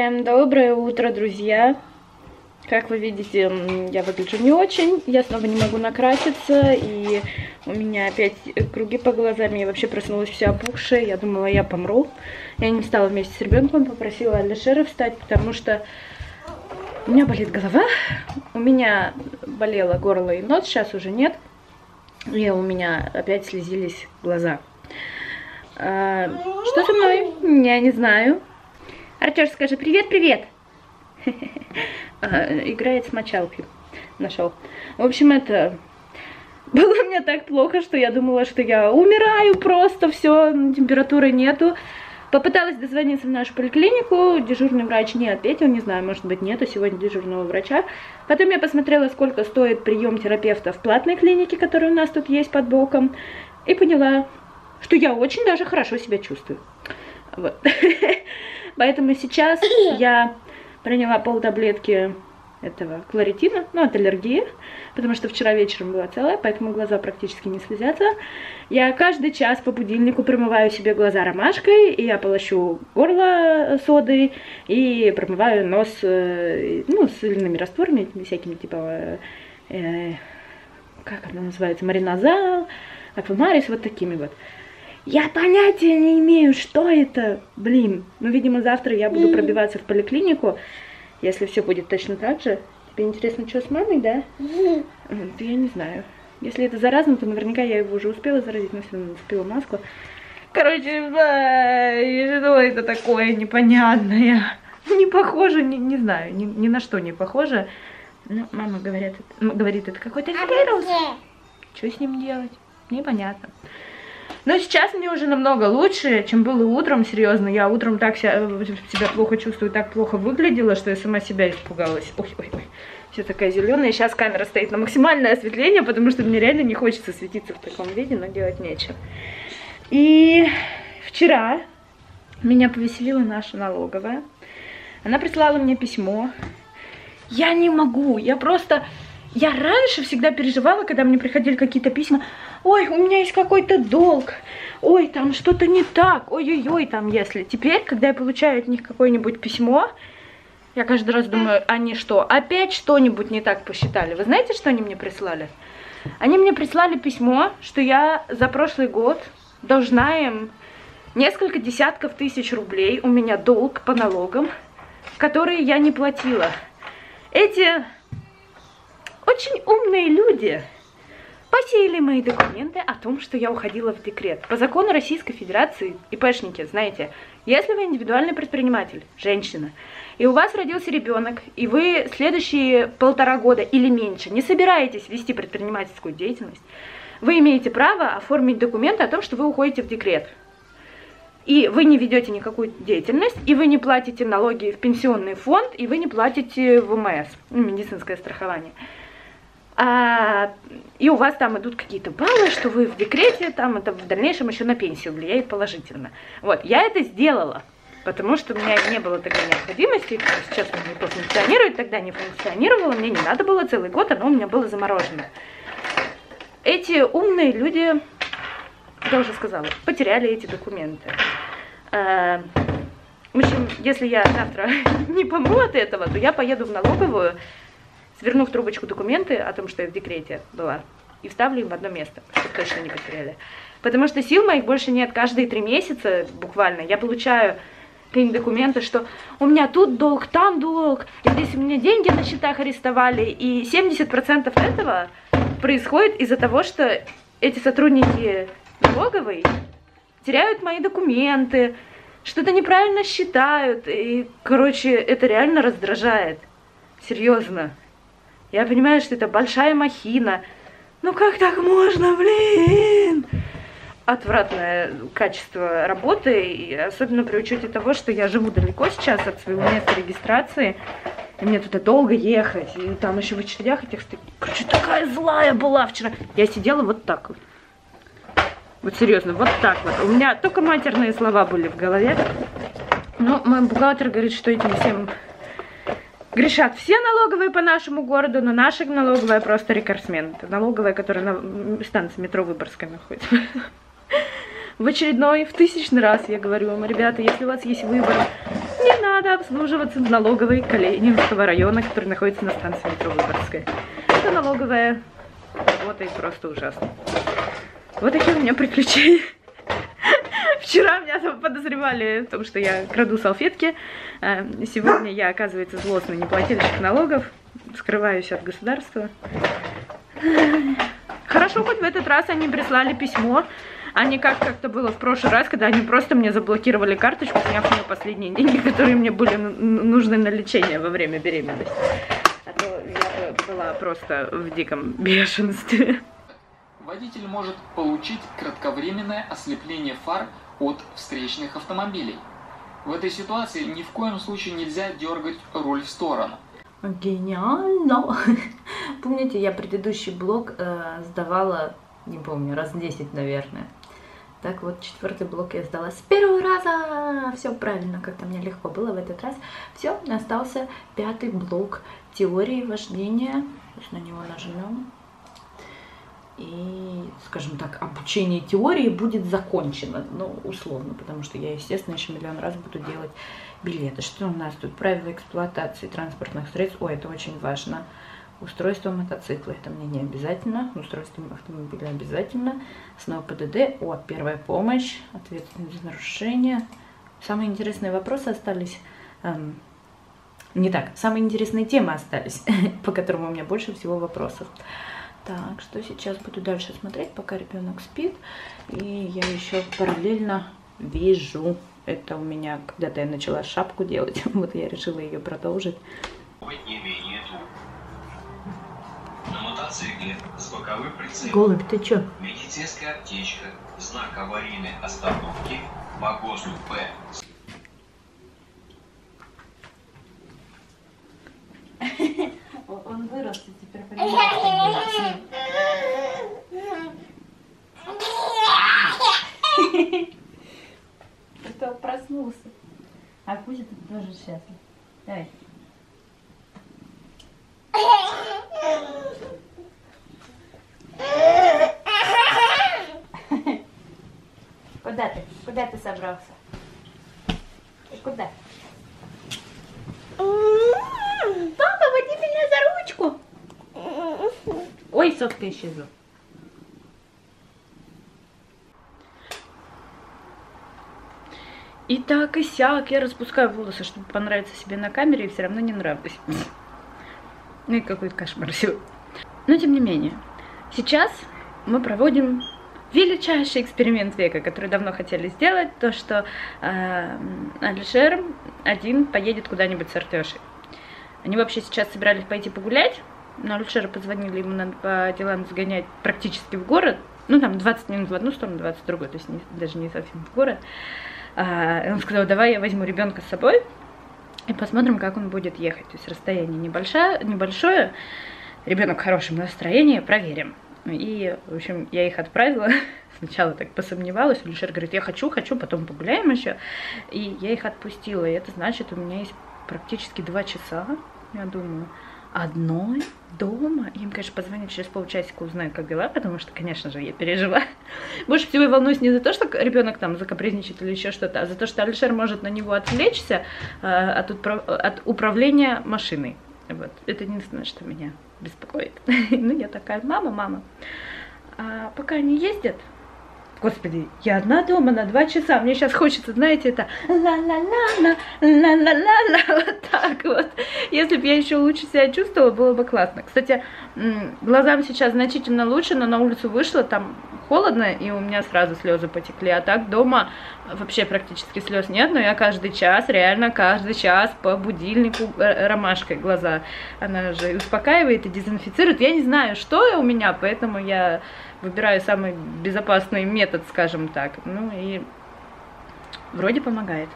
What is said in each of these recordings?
Всем доброе утро, друзья! Как вы видите, я выгляжу не очень, я снова не могу накраситься, и у меня опять круги по глазам, я вообще проснулась вся опухшая, я думала, я помру. Я не встала вместе с ребенком, попросила Алишера встать, потому что у меня болит голова, у меня болело горло и нос, сейчас уже нет, и у меня опять слезились глаза. Что со мной? Я не знаю. Артёш, скажи привет-привет. Играет с мочалкой. Нашел. В общем, это было мне так плохо, что я думала, что я умираю просто, все, температуры нету. Попыталась дозвониться в нашу поликлинику, дежурный врач не ответил, не знаю, может быть, нету сегодня дежурного врача. Потом я посмотрела, сколько стоит прием терапевта в платной клинике, которая у нас тут есть под боком, и поняла, что я очень даже хорошо себя чувствую. Вот. Поэтому сейчас я приняла полтаблетки этого кларитина, ну, от аллергии, потому что вчера вечером была целая, поэтому глаза практически не слезятся. Я каждый час по будильнику промываю себе глаза ромашкой, и я полощу горло содой, и промываю нос, ну, с соляными растворами, всякими, типа, как она называется, маринозал, аквамарис, вот такими вот. Я понятия не имею, что это, блин. Ну, видимо, завтра я буду пробиваться в поликлинику, если все будет точно так же. Тебе интересно, что с мамой, да? Да я не знаю. Если это заразно, то наверняка я его уже успела заразить, но все равно успела маску. Короче, что это такое непонятное? Не похоже, не знаю, ни на что не похоже. Ну, мама говорит, это какой-то вирус. Что с ним делать? Непонятно. Но сейчас мне уже намного лучше, чем было утром, серьезно. Я утром так себя плохо чувствую, так плохо выглядела, что я сама себя испугалась. Ой-ой-ой, все такая зеленая. Сейчас камера стоит на максимальное осветление, потому что мне реально не хочется светиться в таком виде, но делать нечего. И вчера меня повеселила наша налоговая. Она прислала мне письмо. Я не могу, я просто... Я раньше всегда переживала, когда мне приходили какие-то письма. Ой, у меня есть какой-то долг. Ой, там что-то не так. Ой-ой-ой, там если. Теперь, когда я получаю от них какое-нибудь письмо, я каждый раз думаю, они что, опять что-нибудь не так посчитали? Вы знаете, что они мне прислали? Они мне прислали письмо, что я за прошлый год должна им несколько десятков тысяч рублей. У меня долг по налогам, которые я не платила. Эти... Очень умные люди посеяли мои документы о том, что я уходила в декрет. По закону Российской Федерации, ИПшники, знаете, если вы индивидуальный предприниматель, женщина, и у вас родился ребенок, и вы следующие полтора года или меньше не собираетесь вести предпринимательскую деятельность, вы имеете право оформить документы о том, что вы уходите в декрет. И вы не ведете никакую деятельность, и вы не платите налоги в пенсионный фонд, и вы не платите ВМС, медицинское страхование. И у вас там идут какие-то баллы, что вы в декрете, там это в дальнейшем еще на пенсию влияет положительно. Вот, я это сделала, потому что у меня не было такой необходимости, сейчас оно не функционирует, тогда не функционировало, мне не надо было целый год, оно у меня было заморожено. Эти умные люди, я уже сказала, потеряли эти документы. В общем, если я завтра не помру от этого, то я поеду в налоговую, сверну в трубочку документы о том, что я в декрете была, и вставлю им в одно место, чтобы точно не потеряли. Потому что сил моих больше нет. Каждые 3 месяца буквально я получаю документы, что у меня тут долг, там долг, и здесь у меня деньги на счетах арестовали. И 70% этого происходит из-за того, что эти сотрудники налоговой теряют мои документы, что-то неправильно считают. И, короче, это реально раздражает. Серьезно. Я понимаю, что это большая махина. Ну как так можно, блин? Отвратное качество работы, и особенно при учете того, что я живу далеко сейчас от своего места регистрации, и мне туда долго ехать, и там еще в очередях этих... Короче, такая злая была вчера. Я сидела вот так вот. Вот серьезно, вот так вот. У меня только матерные слова были в голове. Но мой бухгалтер говорит, что этим всем... Грешат все налоговые по нашему городу, но наша налоговая просто рекордсмен. Это налоговая, которая на станции метро Выборгская находится. В очередной, в 1000-й раз я говорю вам, ребята, если у вас есть выбор, не надо. надо обслуживаться в налоговой Калининского района, который находится на станции метро Выборгская. Это налоговая работа и просто ужасно. Вот такие у меня приключения. Вчера меня там подозревали в том, что я краду салфетки. Сегодня я, оказывается, злостный неплательщик налогов. Скрываюсь от государства. Хорошо, хоть в этот раз они прислали письмо, а не как-то было в прошлый раз, когда они просто мне заблокировали карточку, сняв мне последние деньги, которые мне были нужны на лечение во время беременности. А то я была просто в диком бешенстве. Водитель может получить кратковременное ослепление фар от встречных автомобилей. В этой ситуации ни в коем случае нельзя дергать руль в сторону. Гениально! Помните, я предыдущий блок сдавала, не помню, раз 10, наверное. Так вот, 4-й блок я сдала с первого раза. Все правильно, как-то мне легко было в этот раз. Все, остался 5-й блок теории вождения. Сейчас на него нажмем. И, скажем так, обучение теории будет закончено, ну, условно, потому что я, естественно, еще миллион раз буду делать билеты. Что у нас тут? Правила эксплуатации транспортных средств. Ой, это очень важно. Устройство мотоцикла, это мне не обязательно. Устройство автомобиля обязательно. Снова ПДД. О, первая помощь, ответственность за нарушение. Самые интересные вопросы остались... не так, самые интересные темы остались, по которым у меня больше всего вопросов. Так, что сейчас буду дальше смотреть, пока ребенок спит. И я еще параллельно вижу. Это у меня, когда-то я начала шапку делать, вот я решила ее продолжить. На мотоцикле с боковым прицелом. Голубь, ты че? Медицинская аптечка, знак аварийной остановки, по ГОСТу П. Он вырос и теперь понимает. Это он проснулся. А Кузя тут тоже счастлив. Давай. Куда ты? Куда ты собрался? Ты куда? Ой, сотка исчезла. И так, и сяк. Я распускаю волосы, чтобы понравиться себе на камере, и все равно не нравлюсь. Ну и какой-то кошмар сегодня. Но тем не менее, сейчас мы проводим величайший эксперимент века, который давно хотели сделать. То, что Алишер один поедет куда-нибудь с Артёшей. Они вообще сейчас собирались пойти погулять. Но Алишера позвонили, ему надо по делам сгонять практически в город. Ну, там 20 минут в одну сторону, 20 в другую, то есть даже не совсем в город. Он сказал, давай я возьму ребенка с собой и посмотрим, как он будет ехать. То есть расстояние небольшое, ребенок в хорошем настроении, проверим. И, в общем, я их отправила. Сначала так посомневалась. Алишер говорит, я хочу, потом погуляем еще. И я их отпустила. И это значит, у меня есть практически 2 часа, я думаю. Одной дома. Им, конечно, позвоню через полчасика, узнаю, как дела, потому что, конечно же, я переживаю. Больше всего я волнуюсь не за то, что ребенок там закапризничает или еще что-то, а за то, что Алишер может на него отвлечься от управления машиной. Вот. Это единственное, что меня беспокоит. Ну, я такая, мама. А пока они ездят, господи, я одна дома на 2 часа. Мне сейчас хочется, знаете, это ла-ла-ла-ла, вот так вот. Если бы я еще лучше себя чувствовала, было бы классно. Кстати, глазам сейчас значительно лучше, но на улицу вышла, там холодно, и у меня сразу слезы потекли. А так дома вообще практически слез нет, но я каждый час, реально каждый час по будильнику ромашкой глаза. Она же успокаивает и дезинфицирует. Я не знаю, что у меня, поэтому я... Выбираю самый безопасный метод, скажем так. Ну и вроде помогает.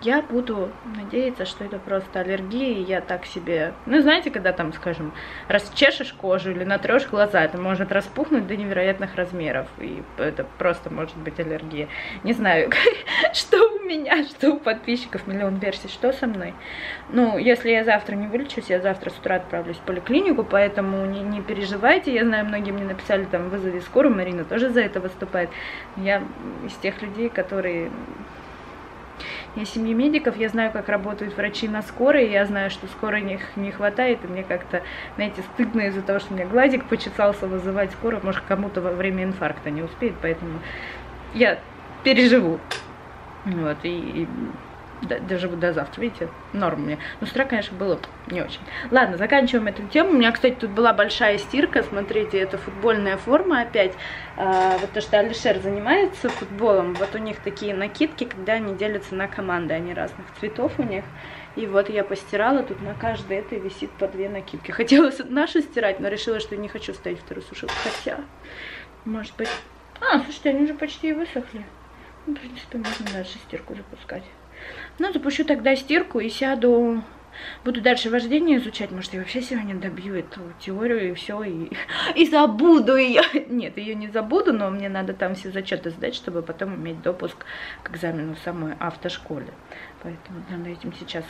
Я буду надеяться, что это просто аллергия, и я так себе... Ну, знаете, когда там, скажем, расчешешь кожу или натрешь глаза, это может распухнуть до невероятных размеров, и это просто может быть аллергия. Не знаю, что у меня, что у подписчиков, миллион версий, что со мной. Ну, если я завтра не вылечусь, я завтра с утра отправлюсь в поликлинику, поэтому не переживайте. Я знаю, многие мне написали, там, вызови скорую, Марина тоже за это выступает. Я из тех людей, которые... Я семьи медиков, я знаю, как работают врачи на скорой, я знаю, что скорой не хватает, и мне как-то, знаете, стыдно из-за того, что у меня глазик почесался, вызывать скорую, может, кому-то во время инфаркта не успеет, поэтому я переживу, вот, и доживу до завтра, видите, норм мне, но с утра, конечно, было не очень. Ладно, заканчиваем эту тему. У меня, кстати, тут была большая стирка, смотрите, это футбольная форма опять, вот то, что Алишер занимается футболом, вот у них такие накидки, когда они делятся на команды, они разных цветов у них, и вот я постирала, тут на каждой этой висит по 2 накидки, хотела нашу стирать, но решила, что не хочу ставить вторую сушилку, хотя, может быть, слушайте, они уже почти и высохли, в принципе, можно дальше стирку запускать. Ну, запущу тогда стирку и сяду, буду дальше вождение изучать, может, я вообще сегодня добью эту теорию и все, и забуду ее. Нет, ее не забуду, но мне надо там все зачеты сдать, чтобы потом иметь допуск к экзамену в самой автошколе, поэтому надо этим сейчас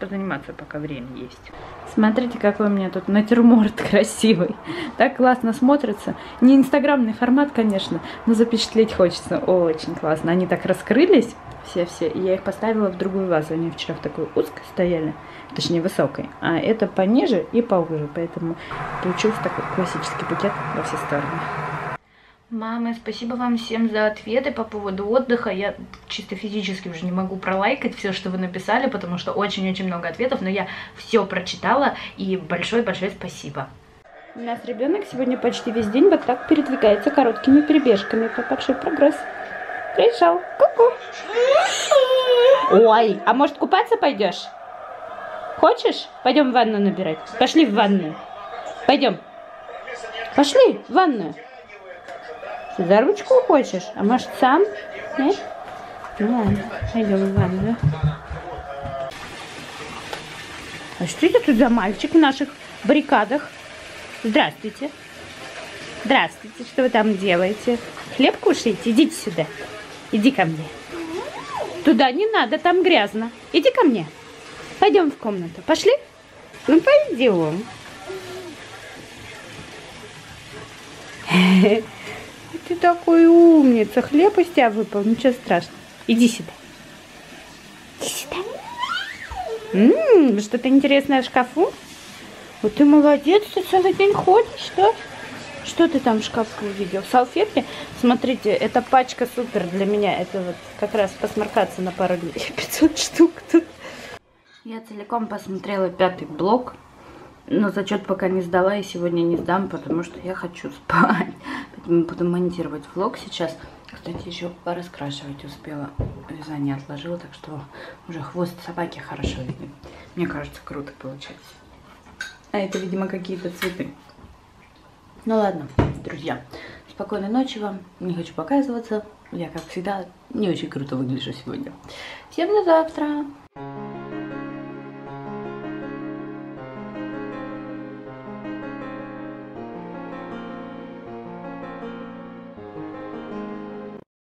позаниматься, пока время есть. Смотрите, какой у меня тут натюрморт красивый. Так классно смотрится. Не инстаграмный формат, конечно, но запечатлеть хочется. Очень классно. Они так раскрылись, все-все. И я их поставила в другую вазу. Они вчера в такой узкой стояли, точнее высокой. А это пониже и поуже. Поэтому получился такой классический букет во все стороны. Мамы, спасибо вам всем за ответы по поводу отдыха. Я чисто физически уже не могу пролайкать все, что вы написали, потому что очень-очень много ответов, но я все прочитала, и большое-большое спасибо. У нас ребенок сегодня почти весь день вот так передвигается короткими перебежками. Это большой прогресс. Пришел. Ку-ку. Ой, а может, купаться пойдешь? Хочешь? Пойдем в ванну набирать. Пошли в ванную. Пойдем. Пошли в ванную. За ручку хочешь? А может, сам? Нет? Ну ладно, пойдем в ванну. А что это тут за мальчик в наших баррикадах? Здравствуйте. Здравствуйте, что вы там делаете? Хлеб кушаете? Идите сюда. Иди ко мне. Туда не надо, там грязно. Иди ко мне. Пойдем в комнату. Пошли? Ну, пойдем. Ты такой умница, хлеб из тебя выпал, ничего страшного. Иди сюда. Иди сюда. Что-то интересное в шкафу? Вот ты молодец, ты целый день ходишь, да? Что ты там в шкафу увидел? Салфетки? Смотрите, эта пачка супер для меня. Это вот как раз посморкаться на пару дней. 500 штук тут. Я целиком посмотрела 5-й блок. Но зачет пока не сдала и сегодня не сдам, потому что я хочу спать. Поэтому буду монтировать влог сейчас. Кстати, еще пораскрашивать успела. Вязание отложила, так что уже хвост собаки хорошо виден. Мне кажется, круто получается. А это, видимо, какие-то цветы. Ну ладно, друзья. Спокойной ночи вам. Не хочу показываться. Я, как всегда, не очень круто выгляжу сегодня. Всем до завтра.